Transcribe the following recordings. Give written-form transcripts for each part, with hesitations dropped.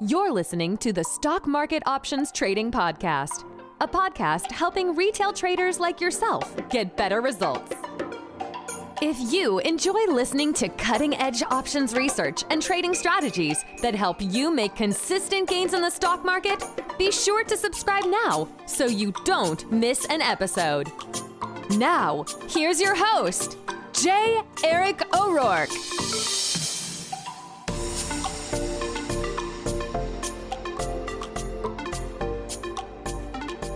You're listening to the Stock Market Options Trading Podcast, a podcast helping retail traders like yourself get better results. If you enjoy listening to cutting-edge options research and trading strategies that help you make consistent gains in the stock market, be sure to subscribe now so you don't miss an episode. Now, here's your host, J. Eric O'Rourke.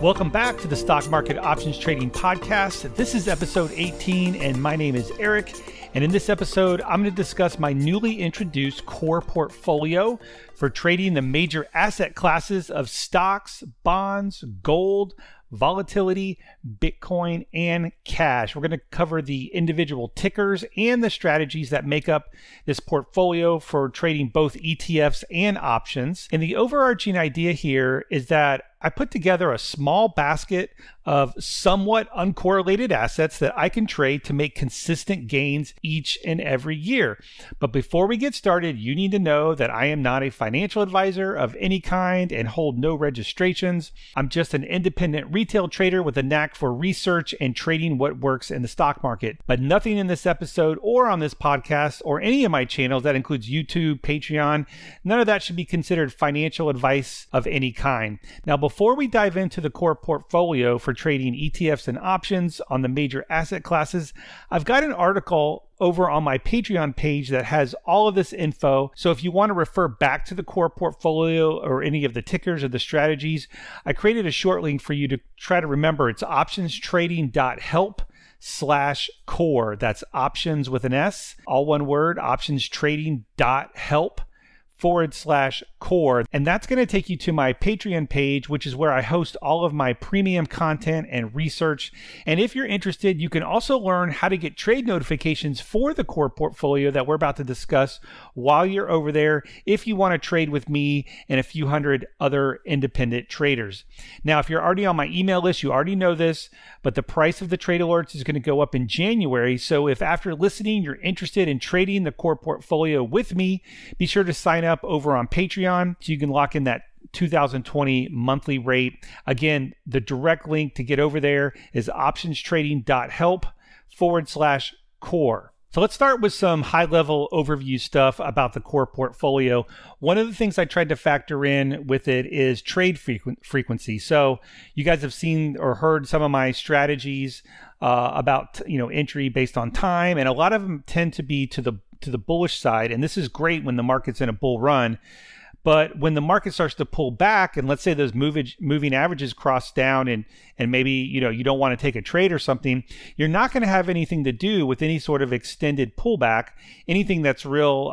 Welcome back to the Stock Market Options Trading Podcast. This is episode 18, and my name is Eric. And in this episode, I'm going to discuss my newly introduced core portfolio for trading the major asset classes of stocks, bonds, gold, volatility, Bitcoin, and cash. We're going to cover the individual tickers and the strategies that make up this portfolio for trading both ETFs and options. And the overarching idea here is that I put together a small basket of somewhat uncorrelated assets that I can trade to make consistent gains each and every year. But before we get started, you need to know that I am not a financial advisor of any kind and hold no registrations. I'm just an independent retail trader with a knack for research and trading what works in the stock market. But nothing in this episode or on this podcast or any of my channels, that includes YouTube, Patreon, none of that should be considered financial advice of any kind. Now, before we dive into the core portfolio for trading ETFs and options on the major asset classes, I've got an article over on my Patreon page that has all of this info. So if you want to refer back to the core portfolio or any of the tickers or the strategies, I created a short link for you to try to remember. It's optionstrading.help/core. That's options with an S, all one word, optionstrading.help/core. And that's going to take you to my Patreon page, which is where I host all of my premium content and research. And if you're interested, you can also learn how to get trade notifications for the core portfolio that we're about to discuss while you're over there, if you want to trade with me and a few hundred other independent traders. Now, if you're already on my email list, you already know this, but the price of the trade alerts is going to go up in January. So if after listening, you're interested in trading the core portfolio with me, be sure to sign up over on Patreon so you can lock in that 2020 monthly rate. Again, the direct link to get over there is optionstrading.help/core. So let's start with some high-level overview stuff about the core portfolio. One of the things I tried to factor in with it is trade frequency. So you guys have seen or heard some of my strategies about entry based on time, and a lot of them tend to be to the bullish side. And this is great when the market's in a bull run. But when the market starts to pull back, and let's say those moving averages cross down, and maybe you don't want to take a trade or something, you're not going to have anything to do with any sort of extended pullback, anything that's real,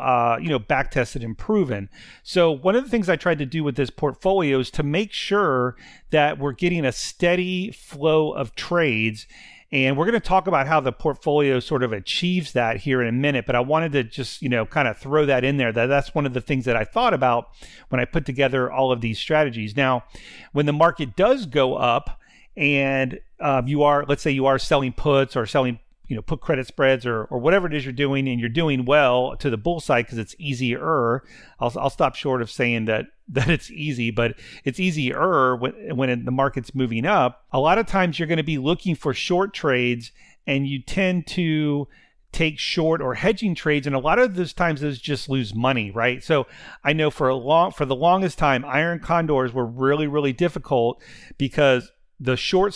back tested and proven. So one of the things I tried to do with this portfolio is to make sure that we're getting a steady flow of trades. And we're going to talk about how the portfolio sort of achieves that here in a minute. But I wanted to just, kind of throw that in there. That's one of the things that I thought about when I put together all of these strategies. Now, when the market does go up and let's say you are selling puts or selling put credit spreads or whatever it is you're doing, and you're doing well to the bull side because it's easier. I'll stop short of saying that it's easy, but it's easier when the market's moving up. A lot of times you're going to be looking for short trades, and you tend to take short or hedging trades, and a lot of those times those just lose money, right? So I know for the longest time, iron condors were really, really difficult because the short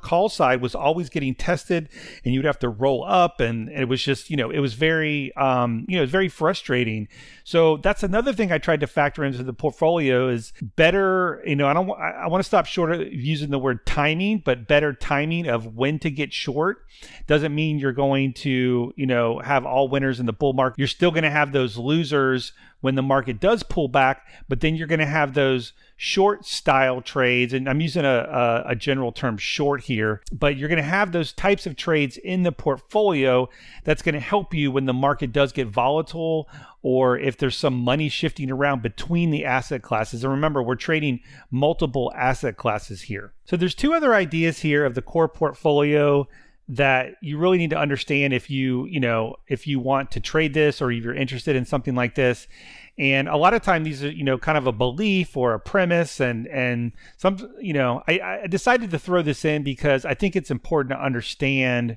call side was always getting tested, and you'd have to roll up, and it was just it was very very frustrating. So that's another thing I tried to factor into the portfolio is better. I want to stop short of using the word timing, but better timing of when to get short doesn't mean you're going to have all winners in the bull market. You're still going to have those losers when the market does pull back, but then you're going to have those short style trades. And I'm using a general term short here, but you're going to have those types of trades in the portfolio that's going to help you when the market does get volatile, or if there's some money shifting around between the asset classes. And remember, we're trading multiple asset classes here. So there's two other ideas here of the core portfolio that you really need to understand if you want to trade this or if you're interested in something like this. And a lot of time these are, kind of a belief or a premise, and some, I decided to throw this in because I think it's important to understand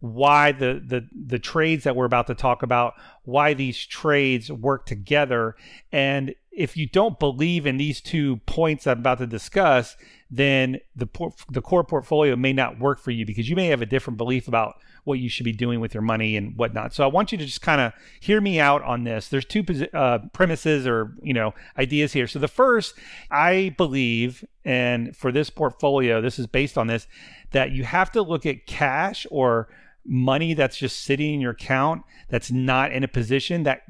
why the trades that we're about to talk about, why these trades work together. And if you don't believe in these 2 points I'm about to discuss, then the core portfolio may not work for you, because you may have a different belief about what you should be doing with your money and whatnot. So I want you to just kind of hear me out on this. There's 2 premises or ideas here. So the first, I believe, and for this portfolio, this is based on this, that you have to look at cash or money that's just sitting in your account that's not in a position, that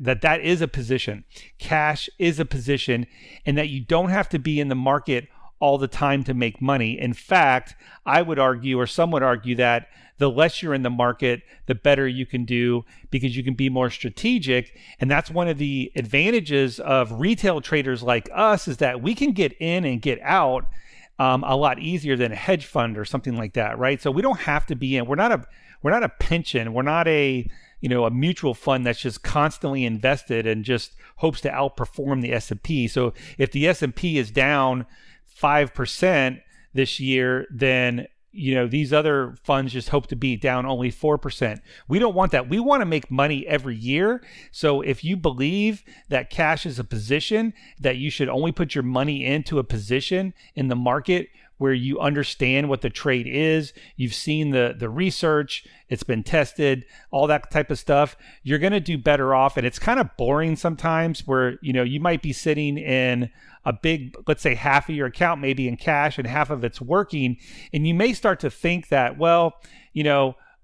is a position. Cash is a position, and that you don't have to be in the market all the time to make money. In fact, I would argue, or some would argue, that the less you're in the market, the better you can do, because you can be more strategic. And that's one of the advantages of retail traders like us, is that we can get in and get out a lot easier than a hedge fund or something like that, right? So we don't have to be in. We're not a pension. We're not a a mutual fund that's just constantly invested and just hopes to outperform the S&P. So if the S&P is down 5% this year, then these other funds just hope to be down only 4%. We don't want that. We want to make money every year. So if you believe that cash is a position, that you should only put your money into a position in the market where you understand what the trade is, you've seen the research, it's been tested, all that type of stuff, you're gonna do better off. And it's kind of boring sometimes, where you might be sitting in a big, let's say half of your account maybe in cash and half of it's working, and you may start to think that, well,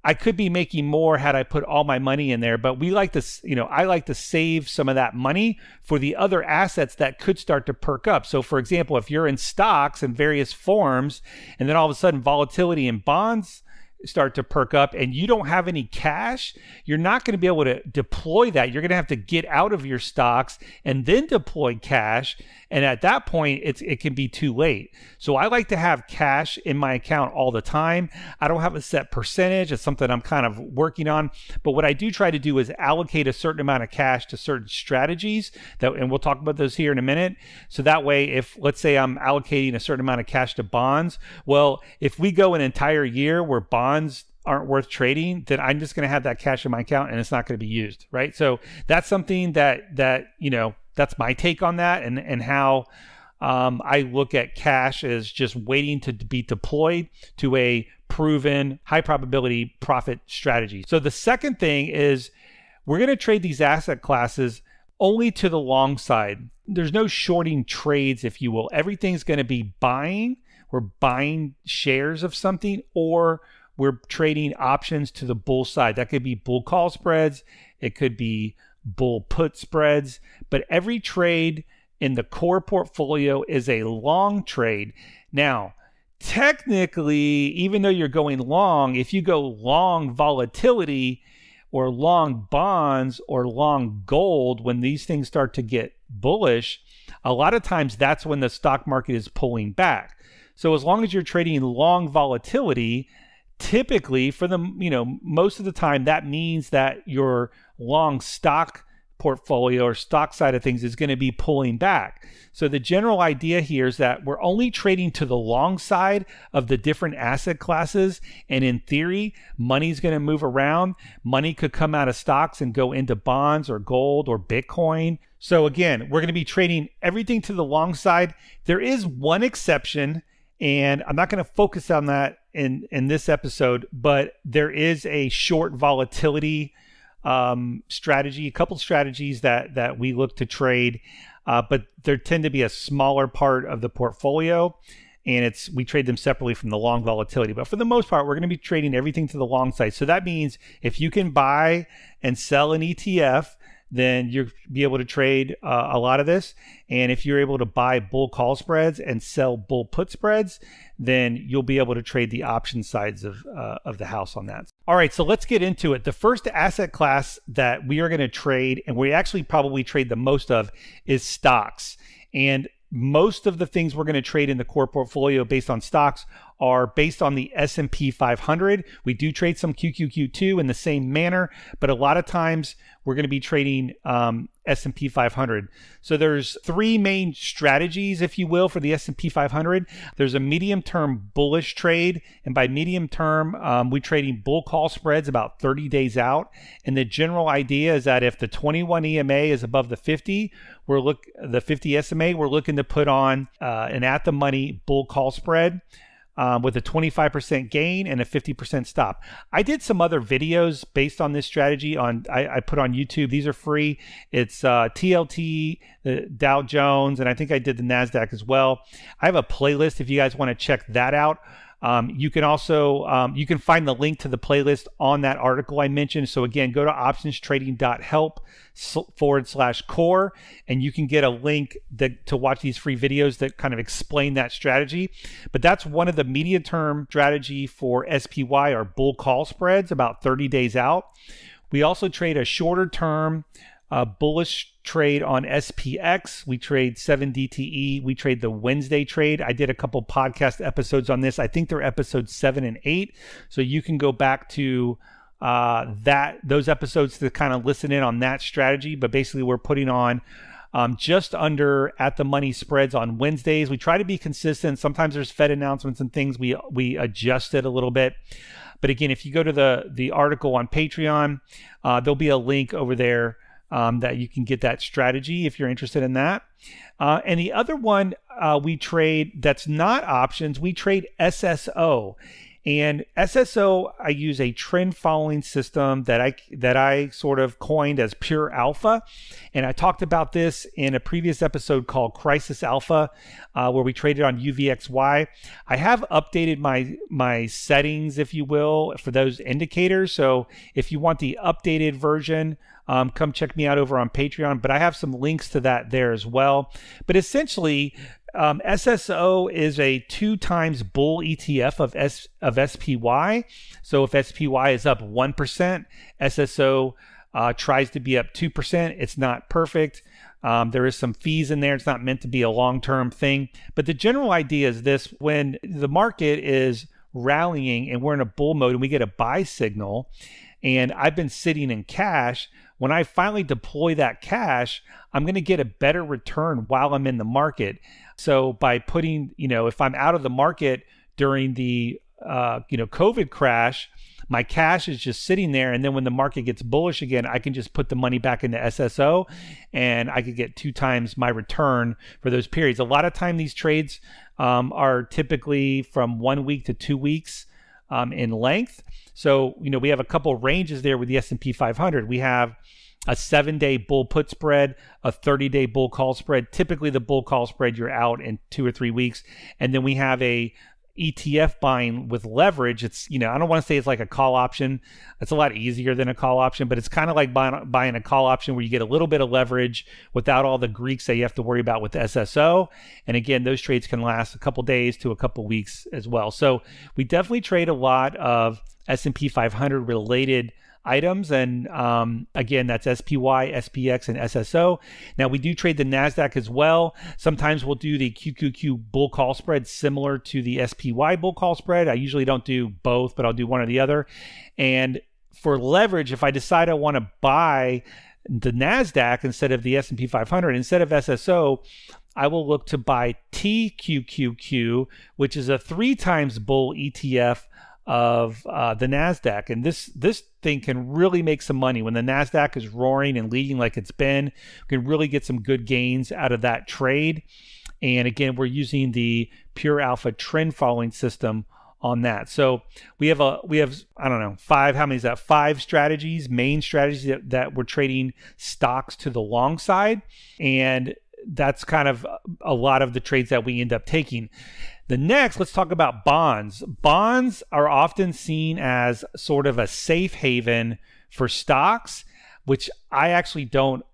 I could be making more had I put all my money in there. But we like to, I like to save some of that money for the other assets that could start to perk up. So for example, if you're in stocks in various forms, and then all of a sudden volatility in bonds start to perk up and you don't have any cash, you're not going to be able to deploy that. You're going to have to get out of your stocks and then deploy cash. And at that point, it can be too late. So I like to have cash in my account all the time. I don't have a set percentage. It's something I'm kind of working on. But what I do try to do is allocate a certain amount of cash to certain strategies, and we'll talk about those here in a minute. So that way, if, let's say, I'm allocating a certain amount of cash to bonds, well, if we go an entire year where bonds aren't worth trading, then I'm just going to have that cash in my account and it's not going to be used, right? So that's something that that's my take on that, and how I look at cash as just waiting to be deployed to a proven high probability profit strategy. So the second thing is, we're going to trade these asset classes only to the long side. There's no shorting trades, if you will. Everything's going to be buying. We're buying shares of something, or we're trading options to the bull side. That could be bull call spreads. It could be bull put spreads. But every trade in the core portfolio is a long trade. Now, technically, even though you're going long, if you go long volatility or long bonds or long gold, when these things start to get bullish, a lot of times that's when the stock market is pulling back. So as long as you're trading long volatility, typically, for the most of the time, that means that your long stock portfolio or stock side of things is going to be pulling back. So the general idea here is that we're only trading to the long side of the different asset classes, and in theory, money's going to move around. Money could come out of stocks and go into bonds or gold or Bitcoin. So again, we're going to be trading everything to the long side. There is one exception, and I'm not going to focus on that in this episode, but there is a short volatility strategy, a couple strategies that we look to trade, but they tend to be a smaller part of the portfolio, and we trade them separately from the long volatility. But for the most part, we're going to be trading everything to the long side. So that means if you can buy and sell an ETF, then you'll be able to trade a lot of this. And if you're able to buy bull call spreads and sell bull put spreads, then you'll be able to trade the option sides of the house on that. All right, so let's get into it. The first asset class that we are going to trade, and we actually probably trade the most of, is stocks. And most of the things we're going to trade in the core portfolio based on stocks are based on the S&P 500. We do trade some QQQ2 in the same manner, but a lot of times we're going to be trading S&P 500. So there's three main strategies, if you will, for the S&P 500. There's a medium-term bullish trade, and by medium-term, we're trading bull call spreads about 30 days out. And the general idea is that if the 21 EMA is above the 50, the 50 SMA, we're looking to put on an at-the-money bull call spread with a 25% gain and a 50% stop. I did some other videos based on this strategy on I put on YouTube. These are free. It's TLT, the Dow Jones, and I think I did the NASDAQ as well. I have a playlist if you guys want to check that out. You can also, you can find the link to the playlist on that article I mentioned. So again, go to optionstrading.help/core, and you can get a link to watch these free videos that kind of explain that strategy. But that's one of the medium-term strategy for SPY, or bull call spreads, about 30 days out. We also trade a shorter-term bullish trade on SPX. We trade 7DTE. We trade the Wednesday trade. I did a couple podcast episodes on this. I think they're episodes 7 and 8. So you can go back to those episodes to kind of listen in on that strategy. But basically, we're putting on just under at the money spreads on Wednesdays. We try to be consistent. Sometimes there's Fed announcements and things. We adjust it a little bit. But again, if you go to the article on Patreon, there'll be a link over there that you can get that strategy if you're interested in that. And the other one we trade that's not options, we trade SSO. And SSO, I use a trend following system that I sort of coined as pure alpha. And I talked about this in a previous episode called Crisis Alpha, where we traded on UVXY. I have updated my settings, if you will, for those indicators. So if you want the updated version, come check me out over on Patreon. But I have some links to that there as well. But essentially, SSO is a 2x bull ETF of SPY. So if SPY is up 1%, SSO tries to be up 2%. It's not perfect. There is some fees in there. It's not meant to be a long-term thing. But the general idea is this: when the market is rallying and we're in a bull mode and we get a buy signal, and I've been sitting in cash, when I finally deploy that cash, I'm going to get a better return while I'm in the market. So by putting, if I'm out of the market during the, COVID crash, my cash is just sitting there. And then when the market gets bullish again, I can just put the money back into SSO, and I could get 2x my return for those periods. A lot of time these trades are typically from 1 week to 2 weeks in length. So, we have a couple ranges there with the S&P 500. We have a 7-day bull put spread, a 30-day bull call spread. Typically, the bull call spread, you're out in 2 or 3 weeks. And then we have a ETF buying with leverage. It's, I don't want to say it's like a call option. It's a lot easier than a call option, but it's kind of like buying a call option where you get a little bit of leverage without all the Greeks that you have to worry about with SSO. And again, those trades can last a couple days to a couple weeks as well. So we definitely trade a lot of S&P 500 related items. And again, that's SPY, SPX, and SSO. Now, we do trade the NASDAQ as well. Sometimes we'll do the QQQ bull call spread similar to the SPY bull call spread. I usually don't do both, but I'll do one or the other. And for leverage, if I decide I want to buy the NASDAQ instead of the S&P 500, instead of SSO, I will look to buy TQQQ, which is a 3x bull ETF of the NASDAQ. And this thing can really make some money. When the NASDAQ is roaring and leading like it's been, we can really get some good gains out of that trade. And again, we're using the pure alpha trend following system on that. So we have, I don't know, five strategies, main strategies that we're trading stocks to the long side. And that's kind of a lot of the trades that we end up taking. The next, let's talk about bonds. Bonds are often seen as sort of a safe haven for stocks, which I actually don't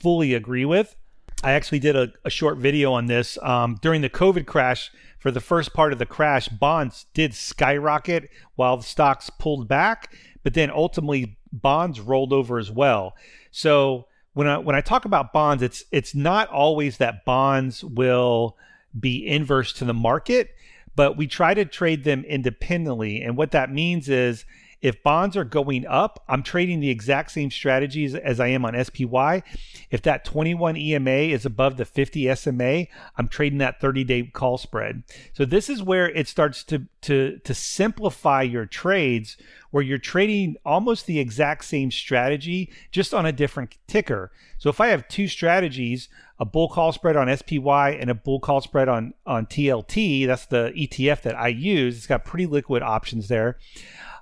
fully agree with. I actually did a short video on this. During the COVID crash, for the first part of the crash, bonds did skyrocket while the stocks pulled back, but then ultimately bonds rolled over as well. So when I talk about bonds, it's not always that bonds will be inverse to the market, but we try to trade them independently. And what that means is if bonds are going up, I'm trading the exact same strategies as I am on SPY. If that 21 EMA is above the 50 SMA, I'm trading that 30-day call spread. So this is where it starts to simplify your trades, where you're trading almost the exact same strategy, just on a different ticker. So if I have two strategies, a bull call spread on SPY and a bull call spread on TLT, that's the ETF that I use. It's got pretty liquid options there.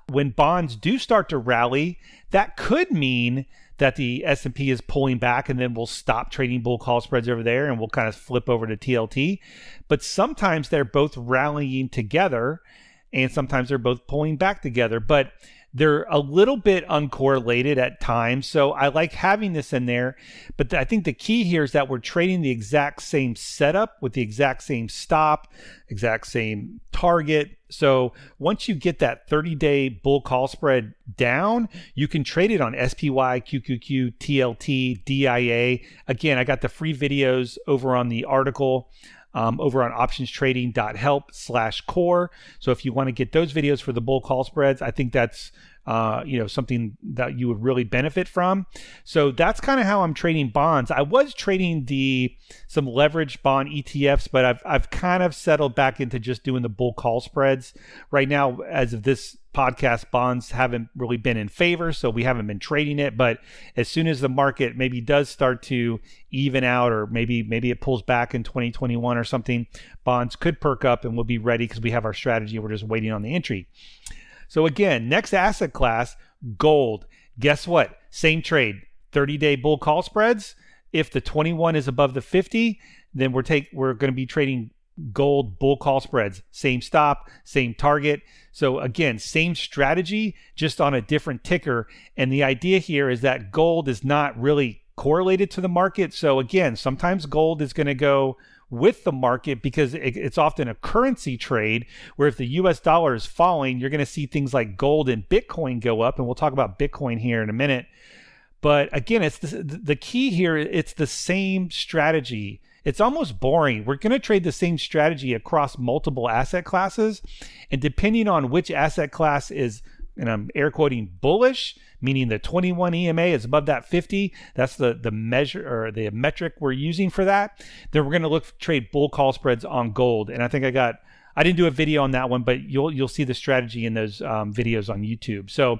When bonds do start to rally, that could mean that the S&P is pulling back, and then we'll stop trading bull call spreads over there and we'll kind of flip over to TLT. But sometimes they're both rallying together, and sometimes they're both pulling back together, but they're a little bit uncorrelated at times. So I like having this in there, but I think the key here is that we're trading the exact same setup with the exact same stop, exact same target. So once you get that 30-day bull call spread down, you can trade it on SPY, QQQ, TLT, DIA. Again, I got the free videos over on the article, over on optionstrading.help/core. So if you want to get those videos for the bull call spreads, I think that's you know, something that you would really benefit from. So that's kind of how I'm trading bonds. I was trading some leveraged bond ETFs, but I've kind of settled back into just doing the bull call spreads right now. As of this podcast, bonds haven't really been in favor, so we haven't been trading it. But as soon as the market maybe does start to even out, or maybe it pulls back in 2021 or something, bonds could perk up and we'll be ready because we have our strategy. We're just waiting on the entry. So again, next asset class, gold. Guess what? Same trade, 30-day bull call spreads. If the 21 is above the 50, then we're going to be trading gold bull call spreads. Same stop, same target. So again, same strategy, just on a different ticker. And the idea here is that gold is not really correlated to the market. So again, sometimes gold is going to go with the market because it's often a currency trade, where if the US dollar is falling, you're going to see things like gold and Bitcoin go up. And we'll talk about Bitcoin here in a minute. But again, it's the key here, it's the same strategy. It's almost boring. We're going to trade the same strategy across multiple asset classes. And depending on which asset class is, and I'm air quoting, bullish, meaning the 21 EMA is above that 50. That's the measure, or the metric we're using for that. Then we're going to trade bull call spreads on gold. And I think I didn't do a video on that one, but you'll see the strategy in those videos on YouTube. So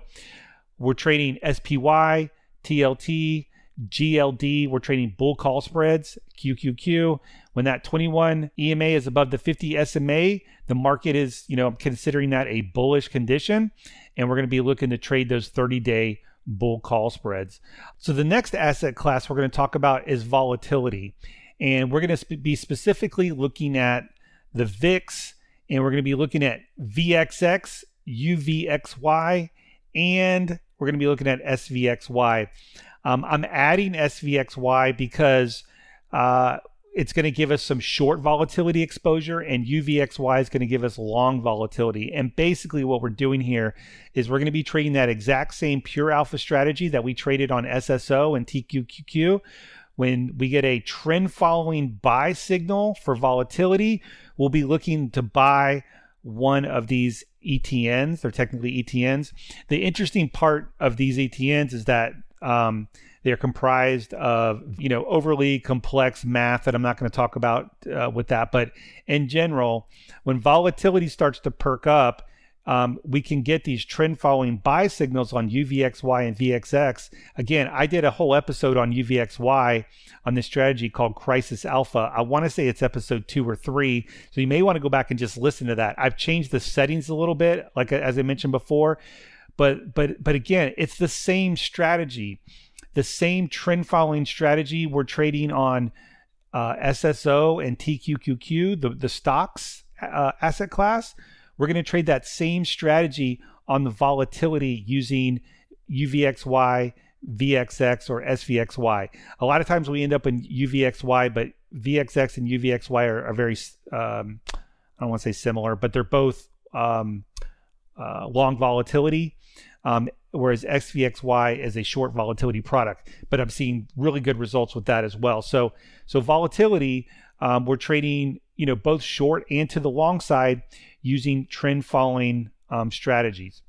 we're trading SPY, TLT, GLD. We're trading bull call spreads, QQQ. When that 21 EMA is above the 50 SMA, the market is, you know, considering that a bullish condition, and we're going to be looking to trade those 30-day bull call spreads. So the next asset class we're going to talk about is volatility, and we're going to be specifically looking at the VIX, and we're going to be looking at VXX, UVXY, and we're going to be looking at SVXY. I'm adding SVXY because it's going to give us some short volatility exposure, and UVXY is going to give us long volatility. And basically what we're doing here is we're going to be trading that exact same pure alpha strategy that we traded on SSO and TQQQ. When we get a trend following buy signal for volatility, we'll be looking to buy one of these ETNs. They're technically ETNs. The interesting part of these ETNs is that they're comprised of, you know, overly complex math that I'm not going to talk about with that. But in general, when volatility starts to perk up, we can get these trend following buy signals on UVXY and VXX. Again, I did a whole episode on UVXY on this strategy called Crisis Alpha. I want to say it's episode 2 or 3. So you may want to go back and just listen to that. I've changed the settings a little bit, like as I mentioned before. But again, it's the same strategy, the same trend following strategy. We're trading on SSO and TQQQ, the stocks asset class. We're going to trade that same strategy on the volatility using UVXY, VXX, or SVXY. A lot of times we end up in UVXY, but VXX and UVXY are very, I don't want to say similar, but they're both long volatility, whereas SVXY is a short volatility product. But I'm seeing really good results with that as well. So volatility, we're trading you know, both short and to the long side using trend following strategies.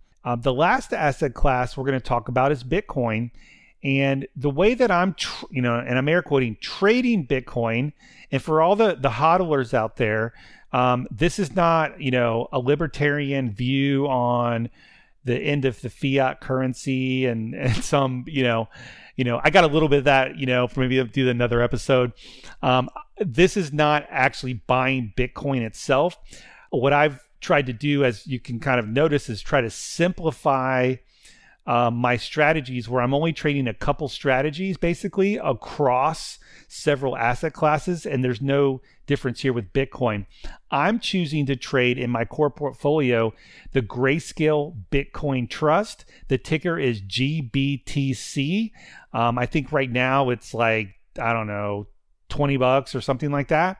The last asset class we're going to talk about is Bitcoin. And the way that I'm, and I'm air quoting, trading Bitcoin, and for all the hodlers out there, this is not, a libertarian view on the end of the fiat currency and some, I got a little bit of that, for maybe I'll do another episode. This is not actually buying Bitcoin itself. What I've tried to do, as you can kind of notice, is try to simplify my strategies where I'm only trading a couple strategies basically across several asset classes, and there's no difference here with Bitcoin. I'm choosing to trade in my core portfolio the Grayscale Bitcoin Trust. The ticker is GBTC. I think right now it's like, I don't know, 20 bucks or something like that.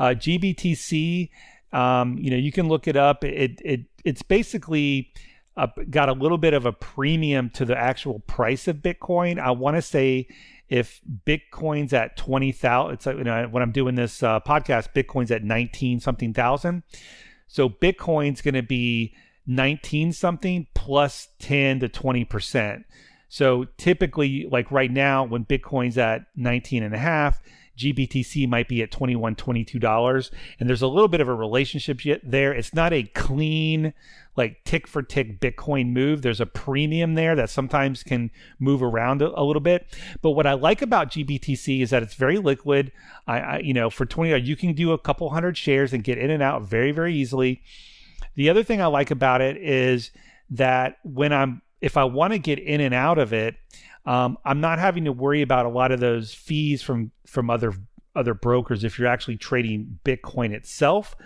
GBTC, you can look it up. It's basically got a little bit of a premium to the actual price of Bitcoin. I want to say if Bitcoin's at 20,000, it's like, when I'm doing this podcast, Bitcoin's at 19 something thousand. So Bitcoin's going to be 19 something plus 10 to 20%. So typically, like right now, when Bitcoin's at 19.5, GBTC might be at $21, $22. And there's a little bit of a relationship yet there. It's not a clean, like tick for tick Bitcoin move. There's a premium there that sometimes can move around a little bit. But what I like about GBTC is that it's very liquid. For $20, you can do a couple hundred shares and get in and out very, very easily. The other thing I like about it is that if I want to get in and out of it, I'm not having to worry about a lot of those fees from other brokers if you're actually trading Bitcoin itself.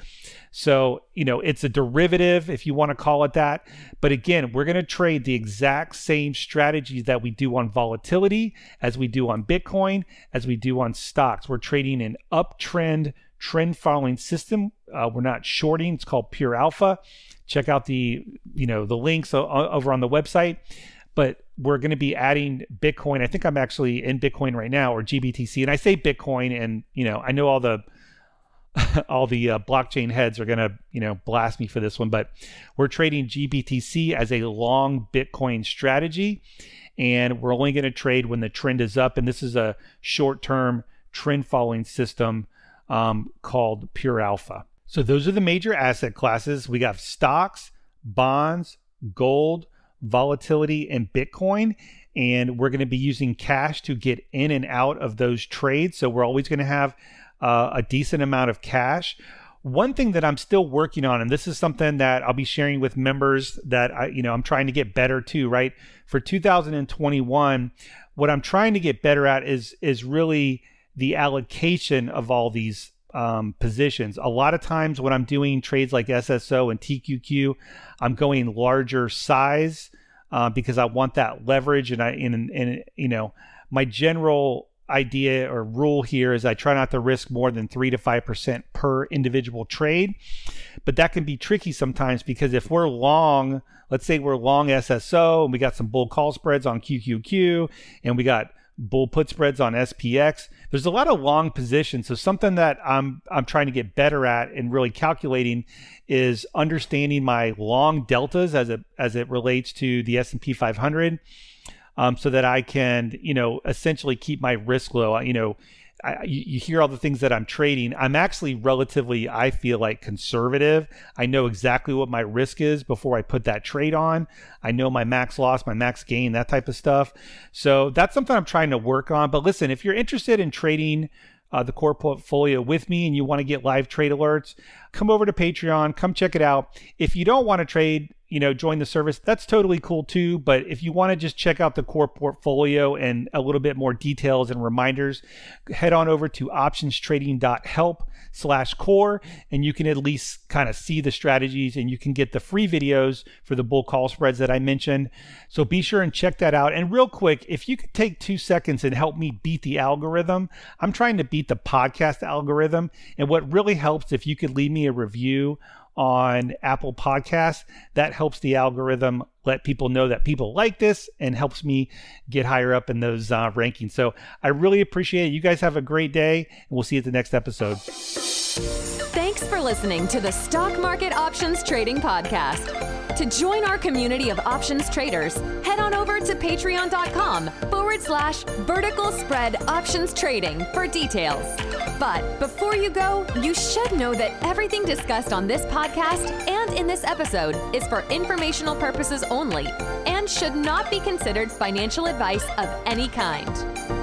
So, it's a derivative, if you want to call it that. But again, we're going to trade the exact same strategies that we do on volatility, as we do on Bitcoin, as we do on stocks. We're trading an uptrend, trend following system. We're not shorting. It's called Pure Alpha. Check out the links over on the website. But we're going to be adding Bitcoin. I think I'm actually in Bitcoin right now, or GBTC. And I say Bitcoin, and I know all the blockchain heads are going to blast me for this one, but we're trading GBTC as a long Bitcoin strategy, and we're only going to trade when the trend is up. And this is a short-term trend following system called Pure Alpha. So those are the major asset classes. We got stocks, bonds, gold, volatility, and Bitcoin, and we're going to be using cash to get in and out of those trades. So we're always going to have a decent amount of cash. One thing that I'm still working on, and this is something that I'll be sharing with members that I'm trying to get better to, right? For 2021, what I'm trying to get better at is really the allocation of all these positions. A lot of times when I'm doing trades like SSO and TQQ, I'm going larger size because I want that leverage. And my general idea or rule here is I try not to risk more than 3 to 5% per individual trade, but that can be tricky sometimes because if we're long, let's say we're long SSO and we got some bull call spreads on QQQ and we got bull put spreads on SPX. There's a lot of long positions. So something that I'm trying to get better at and really calculating is understanding my long deltas as it relates to the S&P 500, so that I can, essentially keep my risk low. You hear all the things that I'm trading. I'm actually relatively, I feel like, conservative. I know exactly what my risk is before I put that trade on. I know my max loss, my max gain, that type of stuff. So that's something I'm trying to work on. But listen, if you're interested in trading the core portfolio with me and you want to get live trade alerts, come over to Patreon, come check it out. If you don't want to trade, join the service, that's totally cool too. But if you want to just check out the core portfolio and a little bit more details and reminders, head on over to optionstrading.help/core, and you can at least kind of see the strategies, and you can get the free videos for the bull call spreads that I mentioned. So be sure and check that out. And real quick, if you could take 2 seconds and help me beat the algorithm, I'm trying to beat the podcast algorithm. And what really helps, if you could leave me a review on Apple Podcasts, that helps the algorithm let people know that people like this and helps me get higher up in those rankings. So I really appreciate it. You guys have a great day, and we'll see you at the next episode. Thanks for listening to the Stock Market Options Trading Podcast. To join our community of options traders, head on over to patreon.com/vertical-spread-options-trading for details. But before you go, you should know that everything discussed on this podcast and in this episode is for informational purposes only and should not be considered financial advice of any kind.